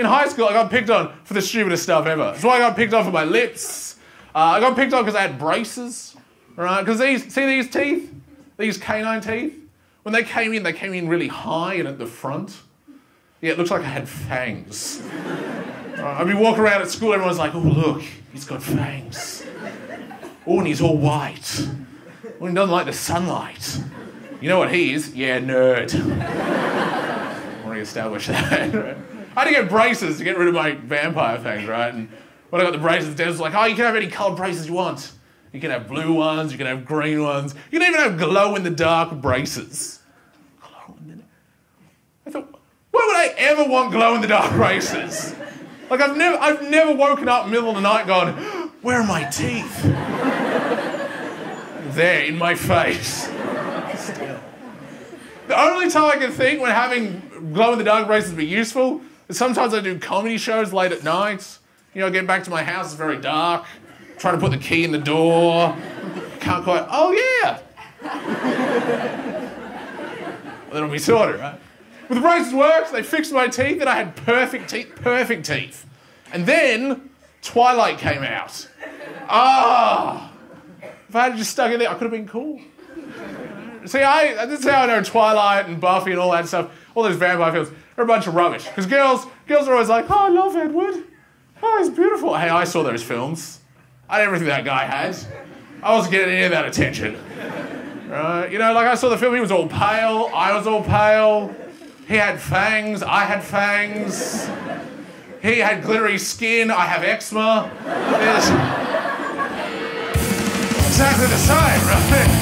In high school, I got picked on for the stupidest stuff ever. That's why I got picked on for my lips. I got picked on because I had braces, right? Because see these teeth? These canine teeth? When they came in really high and at the front. Yeah, it looks like I had fangs. I'd be walking around at school, everyone's like, oh, look, he's got fangs. Oh, and he's all white. Oh, he doesn't like the sunlight. You know what he is? Yeah, nerd. I want to establish that, right? I had to get braces to get rid of my vampire fangs, right? And when I got the braces, Dad was like, oh, you can have any coloured braces you want. You can have blue ones, you can have green ones. You can even have glow-in-the-dark braces. Glow-in-the-dark? I thought, why would I ever want glow-in-the-dark braces? Like, I've never woken up in the middle of the night going, where are my teeth? There, in my face. Still. The only time I can think when having glow-in-the-dark braces would be useful is sometimes I do comedy shows late at night. You know, I get back to my house, it's very dark. I'm trying to put the key in the door. Can't quite, oh yeah. Well, it'll be sorted, right? But the braces worked, they fixed my teeth, and I had perfect teeth. And then, Twilight came out. Ah! Oh, if I had just stuck in there, I could have been cool. See, this is how I know Twilight and Buffy and all that stuff, all those vampire films, are a bunch of rubbish. Because girls are always like, oh, I love Edward. Oh, it's beautiful. Hey, I saw those films. I had everything that guy has. I wasn't getting any of that attention. Right? You know, like I saw the film, he was all pale, I was all pale. He had fangs, I had fangs. He had glittery skin, I have eczema. Exactly the same, right?